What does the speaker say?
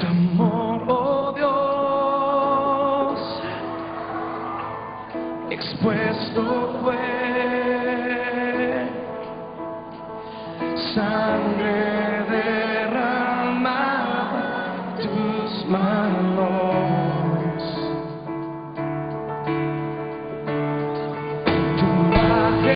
tu amor, oh Dios, expuesto fue, sangre derramada, tus manos.